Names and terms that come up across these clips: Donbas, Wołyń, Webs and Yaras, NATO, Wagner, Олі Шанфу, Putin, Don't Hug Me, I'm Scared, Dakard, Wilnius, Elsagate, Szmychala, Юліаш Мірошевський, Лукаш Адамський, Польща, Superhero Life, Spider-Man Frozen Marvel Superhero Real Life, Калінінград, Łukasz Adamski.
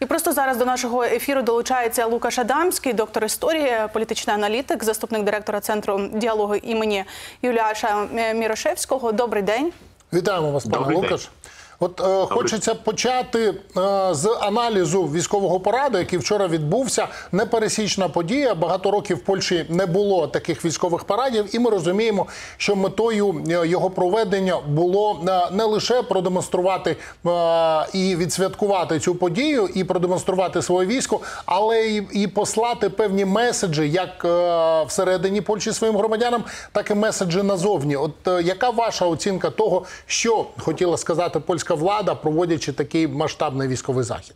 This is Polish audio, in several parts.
І просто зараз до нашого ефіру долучається Łukasz Adamski, доктор історії, політичний аналітик, заступник директора Центру діалогу імені Юліаша Мірошевського. Добрий день. Вітаємо вас, пане Лукаш. От хочеться почати з аналізу військового параду, який вчора відбувся. Непересічна подія. Багато років в Польщі не було таких військових парадів. І ми розуміємо, що метою його проведення було не лише продемонструвати і відсвяткувати цю подію, і продемонструвати своє військо, але і послати певні меседжі, як всередині Польщі своїм громадянам, так і меседжі назовні. От яка ваша оцінка того, що хотіла сказати польська влада, проводячи такий масштабний військовий захід?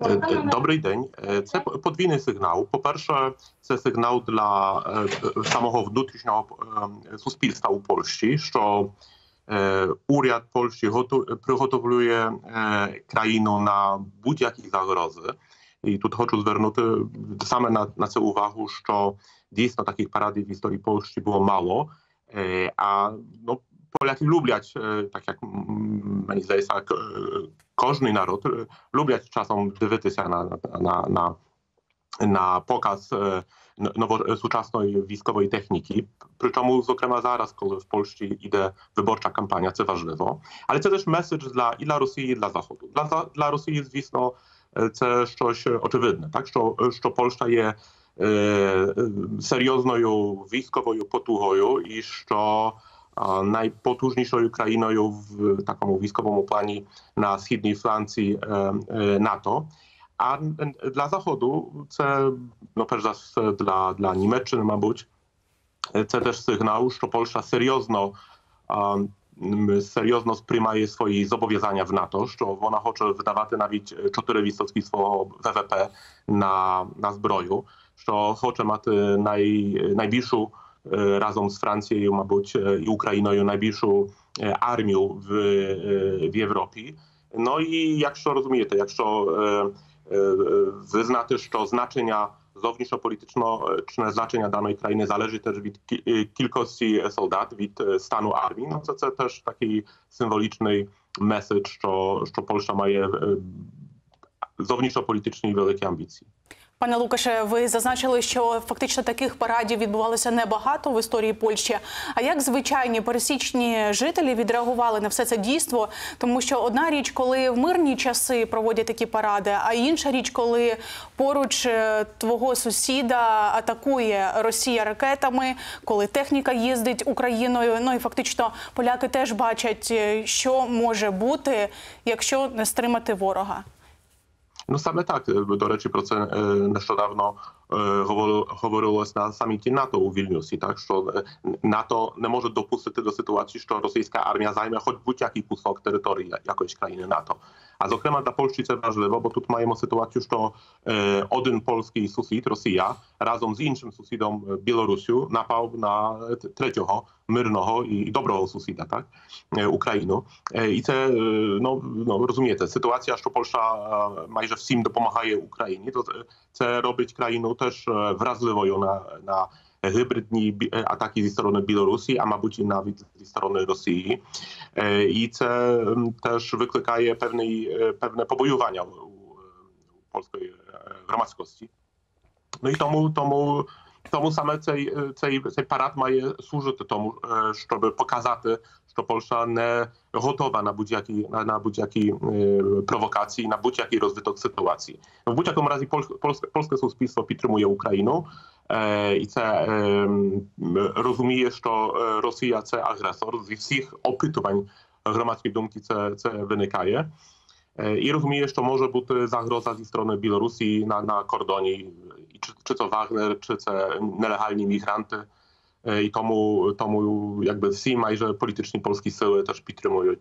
Dobry dzień. Це подвійний сигнал. По-перше, це сигнал для самого внутрішнього суспільства у Польщі, що уряд Польщі приготовлює країну на будь-які загрози. I tu chcę zwrócić same na tę uwagę, że dійсно takich paradów w historii Polski było mało, a no Polacy lubiać, tak jak mnie zdaje się, każdy naród, lubiać czasem dywetysia na pokaz współczesnej wojskowej techniki. Przy czemu, zokrema zaraz, kiedy w Polsce idzie wyborcza kampania, co ważne. Ale to też message dla Rosji i dla Zachodu. Dla Rosji jest zwisno, to coś oczywiste, tak? Że Polska jest seriozną wojskową potuchą i że najpotężniejszą Ukrainą w taką wojskową planie na wschodniej Francji NATO. A dla Zachodu, no przede wszystkim dla Niemczech, мабуть, to też sygnał, że Polska seriozno sprymaje swoje zobowiązania w NATO, że ona chce wydawać nawet 4% swojego WWP na zbroju, że chce mieć najbliższą razem z Francją, мабуть, i Ukrainą najbliższą armią w Europie. No i jak się rozumie, jak się wyzna też, że znaczenia zewnętrzno-polityczne znaczenia danej krainy zależy też od kilkości soldat, od stanu armii, no to też taki symboliczny message, że Polska ma zewnętrzno-polityczne wielkie ambicje. Пане Лукаше, ви зазначили, що фактично таких парадів відбувалося небагато в історії Польщі. А як звичайні пересічні жителі відреагували на все це дійство? Тому що одна річ, коли в мирні часи проводять такі паради, а інша річ, коли поруч твого сусіда атакує Росія ракетами, коли техніка їздить Україною. Ну і фактично поляки теж бачать, що може бути, якщо не стримати ворога. No same tak, do rzeczy jeszcze dawno mówiło się na samicie NATO w Wilniusie, tak, że NATO nie może dopuścić do sytuacji, że rosyjska armia zajmie choćby jakiś kawałek terytorii jakiejś krainy NATO. A zokrema dla Polski to ważne, bo tu mamy sytuację, że jeden polski sąsiad, Rosja, razem z innym sąsiadem, Białorusią, napadł na trzeciego, myrnego i dobrego sąsiada, tak, Ukrainę. I to, no rozumiecie, sytuacja, że Polska majże wszystkim dopomaga Ukrainie, to chce robić krainę też wrażliwą na hybrydne ataki ze strony Białorusi, a мабуть i nawet ze strony Rosji. I to też wykrykaje pewne pobojowania u polskiej громадськості. No i тому саме цей парад має служити тому, щоб показати, що Польща не готова на будь-які провокації, на будь-який розвиток ситуації. В будь-якому разі польське суспільство підтримує Україну і це розуміє, що Росія – це агресор. Зі всіх опитувань громадської думки це виникає. I rozumiem, że może być zagrożona ze strony Białorusi na kordonie, czy to Wagner, czy to nielegalni migranty. I tomu jakby wszyscy majże polityczni polskie siły też podtrzymują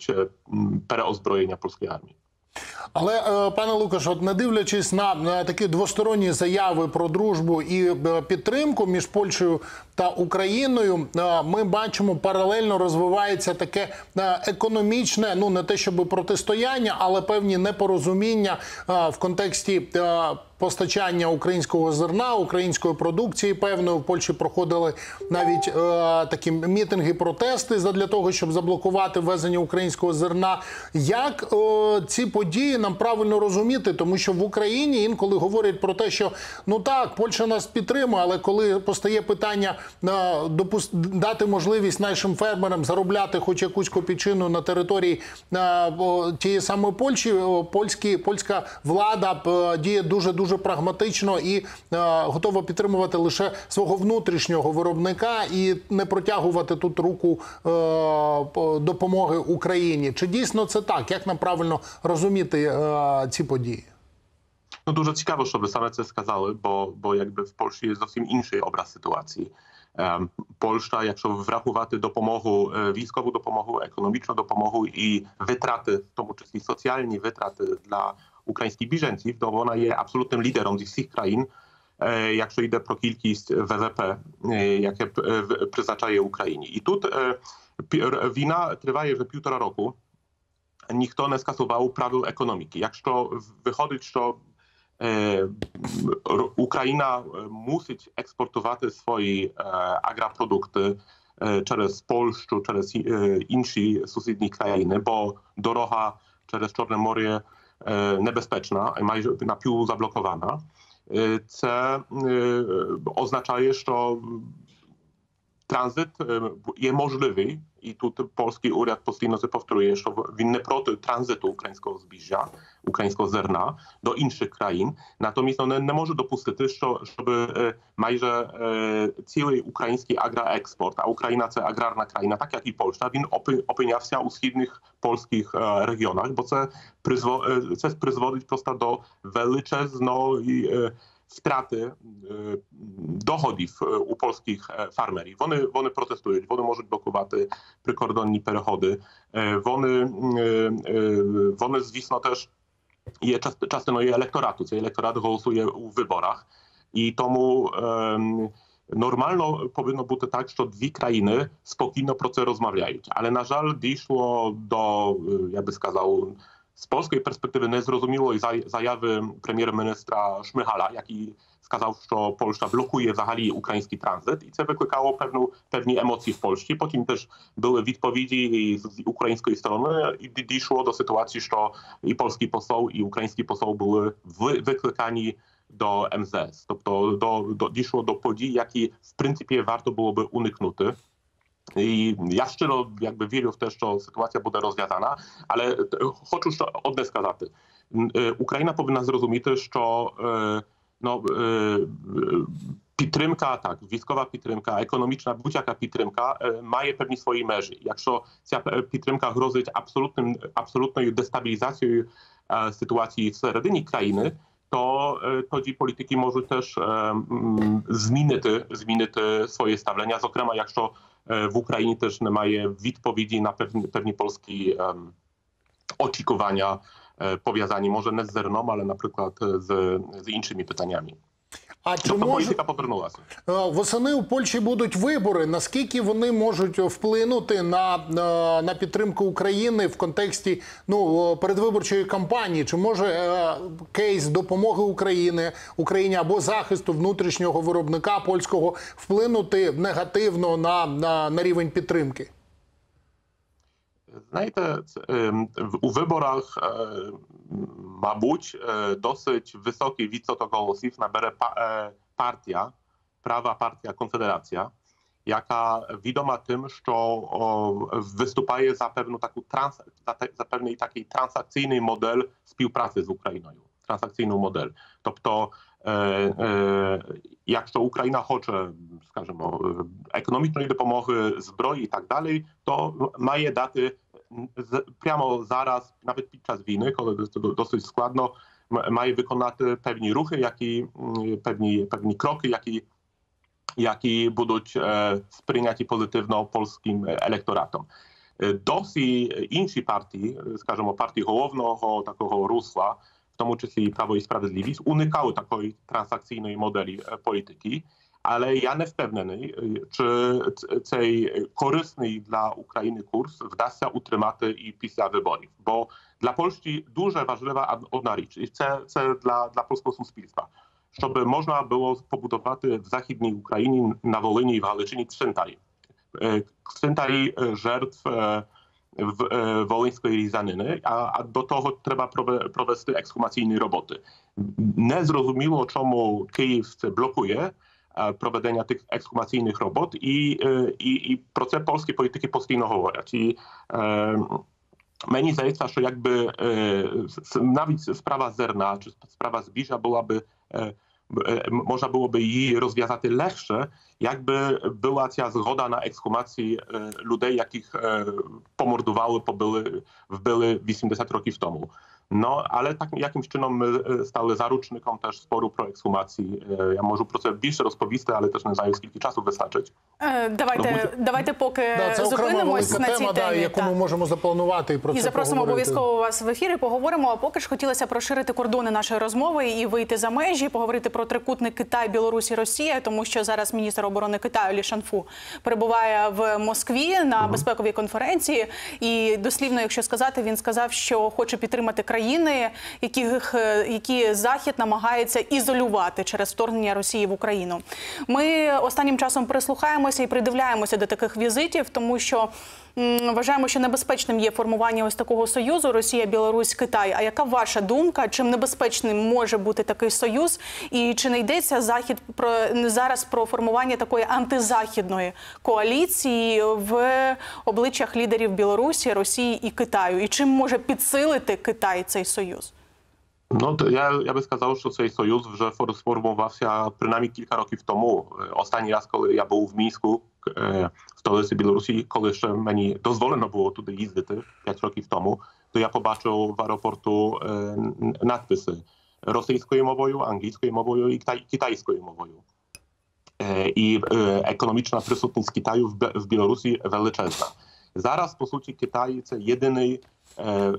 переозброєння polskiej armii. Але, пане Лукаш, не дивлячись на такі двосторонні заяви про дружбу і підтримку між Польщею та Україною, ми бачимо, паралельно розвивається таке економічне, ну не те щоб протистояння, але певні непорозуміння в контексті постачання українського зерна, української продукції. Певно, в Польщі проходили навіть такі мітинги, протести для того, щоб заблокувати ввезення українського зерна. Як ці події нам правильно розуміти? Тому що в Україні інколи говорять про те, що ну так, Польща нас підтримує, але коли постає питання дати можливість нашим фермерам заробляти хоч якусь копійчину на території тієї самої Польщі, польська влада діє дуже прагматично і готова підтримувати лише свого внутрішнього виробника і не протягувати тут руку допомоги Україні. Чи дійсно це так? Як нам правильно розуміти ці podії? No dużo ciekawe, co by same te skazały, bo jakby w Polsce jest zupełnie inny obraz sytuacji. Polska, jak się wrachowaty dopomogu, wojskową dopomogu, ekonomiczną dopomogu i wytraty, w tym uczestnictwie socjalni, wytraty dla ukraińskich bieżęców, to ona jest absolutnym liderem tych wszystkich krain, jak się idzie pro kilkist WWP, jakie przeznaczaje Ukrainie. I tu wina trwa już półtora roku. Nikt nie skasował prawił ekonomiki. Jak to wychodzi, że Ukraina musi eksportować swoje agraprodukty przez Polskę, przez inne sąsiednie kraje, bo droga przez Czarne Morze niebezpieczna, na pół zablokowana. To oznacza, że tranzyt jest możliwy. I tu polski urząd postojanno się powtórzy, że winny proty tranzytu ukraińskiego zbiża, ukraińskiego zerna do innych krain. Natomiast one nie może dopuścić, żeby majże cały ukraiński agraeksport, a Ukraina to agrarna kraina, tak jak i Polska, win opynia się u wschodnich polskich regionach, bo to jest przyzwolić prosto do wielczezno i straty dochodów u polskich farmerów. One protestują, one może blokować przykordonne przejazdy. One zwisno też je czasem elektoratu, czyli elektorat głosuje w wyborach. I tomu normalno powinno być tak, że dwie krainy spokojnie o tym rozmawiają. Ale na żal doszło do, jakby skazał, z polskiej perspektywy niezrozumiałej zajawy premiera-ministra Szmychala, jaki skazał, że Polska blokuje w Zachali ukraiński tranzyt i co wywołało pewne emocje w Polsce. Po tym też były odpowiedzi z ukraińskiej strony i doszło do sytuacji, że i polski poseł, i ukraiński poseł były wyklikani do MZS. Doszło do podzi, jaki w pryncypie warto byłoby uniknuty. I ja szczerze jakby wierzę w to, że sytuacja będzie rozwiązana, ale chcę już od nas powiedzieć. Ukraina powinna zrozumieć, że підтримка, так, військова підтримка, економічна, будь-яка підтримка має певні свої межі. Якщо ця підтримка грозить абсолютною дестабілізацією ситуації всередині країни, to ci polityki może też zmienić swoje stawienia. Zokrema, jak to w Ukrainie też nie ma odpowiedzi na pewne polskie oczekiwania powiązane może nie z zerną, ale na przykład z innymi pytaniami. А чи може восени у Польщі будуть вибори? Наскільки вони можуть вплинути на підтримку України в контексті передвиборчої кампанії? Чи може кейс допомоги Україні або захисту внутрішнього виробника польського вплинути негативно на рівень підтримки? Знаєте, у виборах, мабуть, досить високий відсоток голосів набере партія, права партія Конфедерація, яка відома тим, що виступає за певний такий трансакційний модель співпраці з Україною. Трансакційний модель. Тобто, якщо Україна хоче, скажімо, економічної допомоги, зброї і так далі, то має дати прямо зараз, nawet podczas wojny, kiedy jest to dosyć składno, mają wykonać pewne ruchy, pewne kroki, jakie będą sprzyjać pozytywno polskim elektoratom. Dosyć inne partii, skażemy partii głównego takiego rusła, w tym uczestnictwie Prawo i Sprawiedliwość, unikały takiej transakcyjnej modeli polityki, ale ja nie wpewniony, czy ten korzystny dla Ukrainy kurs wda się utrzymać i pisać wyborów, bo Dla Polski duże, ważliwa ona rzecz i chcę dla polskiego społeczeństwa, żeby można było pobudować w zachodniej Ukrainie, na Wołyni i w Haleczyni cmentarzy żertw wołyńskiej Rizzaniny, a do tego trzeba prowadzić ekshumacyjne roboty. Nie zrozumiało, czemu Kijów blokuje prowadzenia tych ekshumacyjnych robot i pro te polskie polityki postino mówić. Mnie zdaje, że jakby nawet sprawa zerna, czy sprawa zbliża byłaby, można byłoby jej rozwiązać lepsze, jakby była ta zgoda na ekshumację ludzi, jakich pomordowały, wbyły 80 roków temu. No, ale tak, jakimś czynom my stały zarucznikom też sporu pro ekshumacji. Ja może proszę bliższe rozpowiedzę, ale też nie znaju, skilki czasu wystarczyć. Давайте поки зупинимось на цій темі, яку ми можемо запланувати і про це запросимо обов'язково вас в ефір і поговоримо. А поки ж хотілося розширити кордони нашої розмови і вийти за межі, поговорити про трикутник Китай, Білорусі, Росія, тому що зараз міністр оборони Китаю Олі Шанфу перебуває в Москві на безпековій конференції і дослівно, якщо сказати, він сказав, що хоче підтримати країни, які Захід намагається ізолювати через вторгнення Росії в Україну. Ми останнім часом прислухаємося і придивляємося до таких візитів, тому що вважаємо, що небезпечним є формування ось такого союзу Росія, Білорусь, Китай. А яка ваша думка, чим небезпечним може бути такий союз? І чи не йдеться Захід зараз про формування такої антизахідної коаліції в обличчях лідерів Білорусі, Росії і Китаю? І чим може підсилити Китай цей союз? No to ja bym сказал, że ten sojusz, że sformułował się przynajmniej kilka roków temu. Ostatni raz, kiedy ja był w Mińsku, w stolicy Białorusi, kiedy jeszcze mnie dozwolono było tutaj jeździć 5 roków temu, to ja zobaczył w aeroportu nadpisy rosyjską mową, angielską mową i kitajską mową. I ekonomiczna obecność Kitaju w Białorusi wieleczna. Zaraz po suci Kitaj to jedyny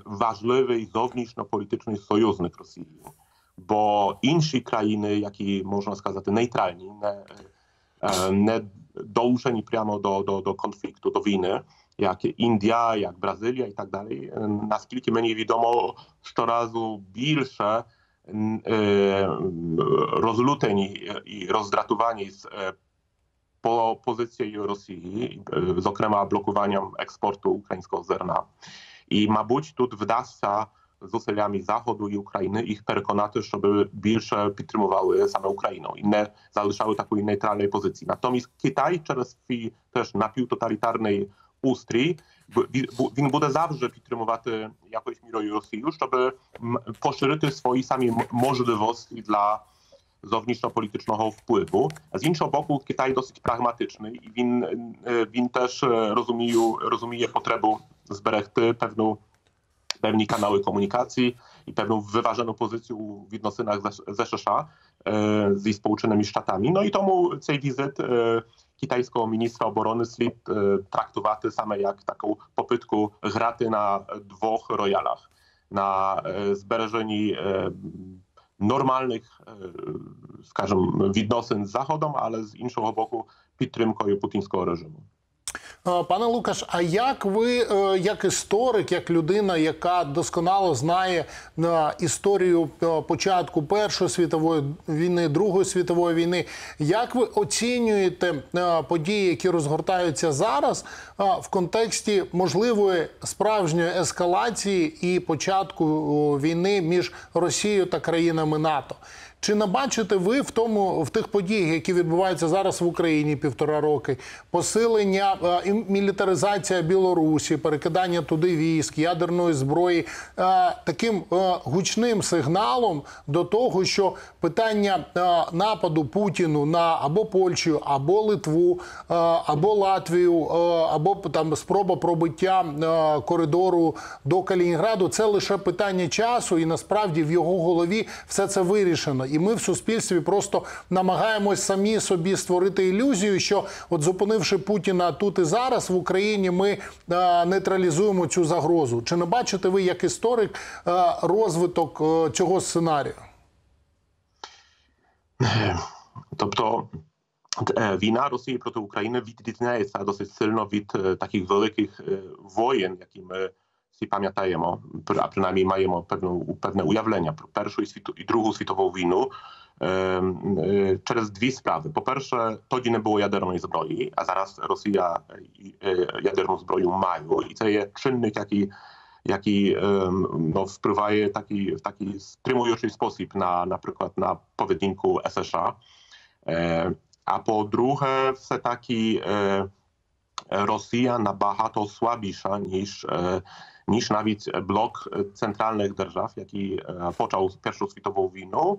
ważliwy i zewnętrzno-polityczny sojusznik Rosji, bo inne krainy, jakie można сказать, neutralni, nie dołączeni прямо do konfliktu, do winy, jak India, jak Brazylia i tak dalej, na skilki mniej wiadomo, coraz większe rozlutenie i rozdratowanie z pozycji Rosji, z okrema blokowaniem eksportu ukraińskiego zerna. I ma być tu wdawca z usiliami Zachodu i Ukrainy ich przekonaty, żeby większe podtrzymywały samą Ukrainę. Inne zaleszały takiej neutralnej pozycji. Natomiast Kitaj przez też napił totalitarnej ustrój, win będzie zawsze podtrzymywać jakąś mirę Rosji, żeby poszerzyć swoje sami możliwości dla zewnętrzno-politycznego wpływu. A z innego boku Kitaj dosyć pragmatyczny i win też rozumie potrzebę zberechty pewne kanały komunikacji i pewną wyważoną pozycję w odnosynach ze Rzesza z Społecznymi Sztatami. No i temu tej wizyt kitajskiego ministra obrony slid traktowaty same jak taką popytku graty na dwóch rojalach. Na zbereżeniu normalnych, скажем, відносин з Заходом, але з іншого боку підтримкою путінського режиму. Пане Лукаш, а як ви, як історик, як людина, яка досконало знає історію початку Першої світової війни, Другої світової війни, як ви оцінюєте події, які розгортаються зараз в контексті можливої справжньої ескалації і початку війни між Росією та країнами НАТО? Чи не бачите ви в тих подіях, які відбуваються зараз в Україні півтора роки, посилення, мілітаризація Білорусі, перекидання туди військ, ядерної зброї, таким гучним сигналом до того, що питання нападу Путіну на або Польщу, або Литву, або Латвію, або там спроба пробиття коридору до Калінінграду – це лише питання часу, і насправді в його голові все це вирішено. І ми в суспільстві просто намагаємось самі собі створити ілюзію, що от зупинивши Путіна тут і зараз в Україні ми нейтралізуємо цю загрозу. Чи не бачите ви як історик розвиток цього сценарію? Тобто війна Росії проти України відрізняється досить сильно від таких великих воєн, які ми Wszyscy pamiętajemy, a przynajmniej mamy pewne ujawnienia. Pierwszą i drugą światową wojnę przez dwie sprawy. Po pierwsze, wtedy nie było jadernej zbroi, a zaraz Rosja jaderną zbroję ma. I to jest czynnik, jaki no, wpływa w taki strymujący sposób na przykład na powedynku SSA. A po drugie, все-таки Rosja na bardzo słabsza niż nawet blok centralnych państw, jaki począł pierwszą światową wojnę,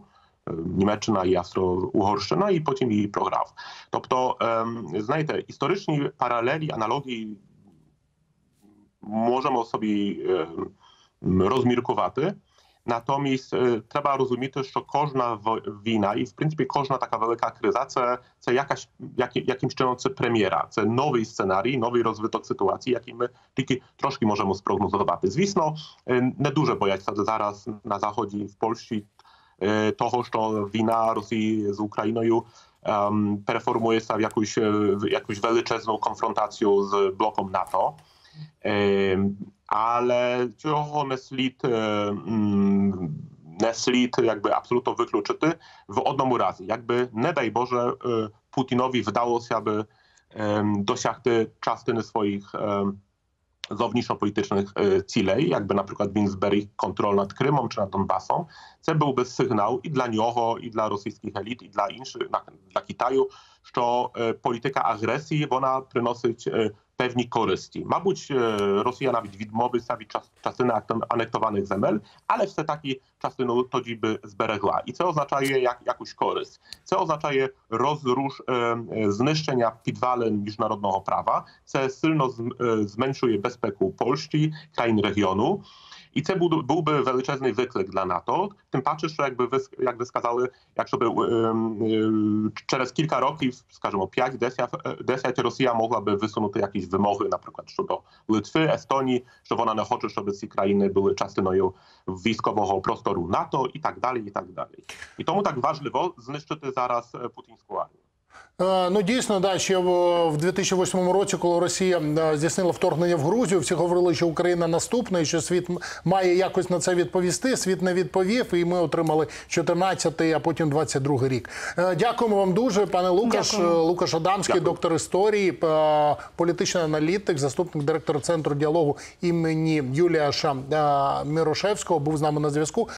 Niemczech i Austro-Uhorszyna, i potem jej program. Тобто, знаєте, historyczni paraleli, analogii możemy sobie rozmirkować. Natomiast trzeba rozumieć, że każda wina i w pryncypie każda taka wielka kryza to jakimś czyniący premiera, to nowy scenariusz, nowy rozwitok sytuacji, jaki my tylko troszkę możemy sprognozować. Zwisno, nieduże boję się zaraz na zachodzie w Polsce toho, że wina Rosji z Ukrainą performuje się w jakąś wieleczezną konfrontację z blokiem NATO. Ale czego nie slid jakby absolutnie wykluczyć w jednym razie. Jakby, nie daj Boże, Putinowi wydało się, aby dosiahty części swoich zewnętrzno-politycznych celów, jakby na przykład Winsberg kontrol nad Krymem czy nad Donbasem, to byłby sygnał i dla niego, i dla rosyjskich elit, i dla innych, dla Kitaju, że polityka agresji, ona przynosi pewni korzyści. Mabuć Rosja nawet widmowy stawi czasy anektowanych zemel, ale wse takie czasy no, to by zberegła. I co oznacza jakąś korzyść? Co oznacza rozrusz zniszczenia podwalin międzynarodnego prawa, co silno zmniejszuje bezpieku Polski, krain regionu. I to byłby wieleczezny wyklek dla NATO, tym patrzysz, że jakby wskazały, jak żeby przez kilka roków, skażemy o 5-10, Rosja mogłaby wysunąć jakieś wymowy, na przykład do Litwy, Estonii, że ona nie chce, żeby te krainy były częścią wojskowego prostoru NATO i tak dalej, i tak dalej. I to mu tak ważne, zniszczyć zaraz putińską armię. Ну, дійсно, да, ще в 2008 році, коли Росія здійснила вторгнення в Грузію, всі говорили, що Україна наступна і що світ має якось на це відповісти. Світ не відповів, і ми отримали 14-й, а потім 22-й рік. Дякуємо вам дуже, пане Лукаш. Дякую. Лукаш Адамський, дякую. Доктор історії, політичний аналітик, заступник директора Центру діалогу імені Юлія Мірошевського, був з нами на зв'язку.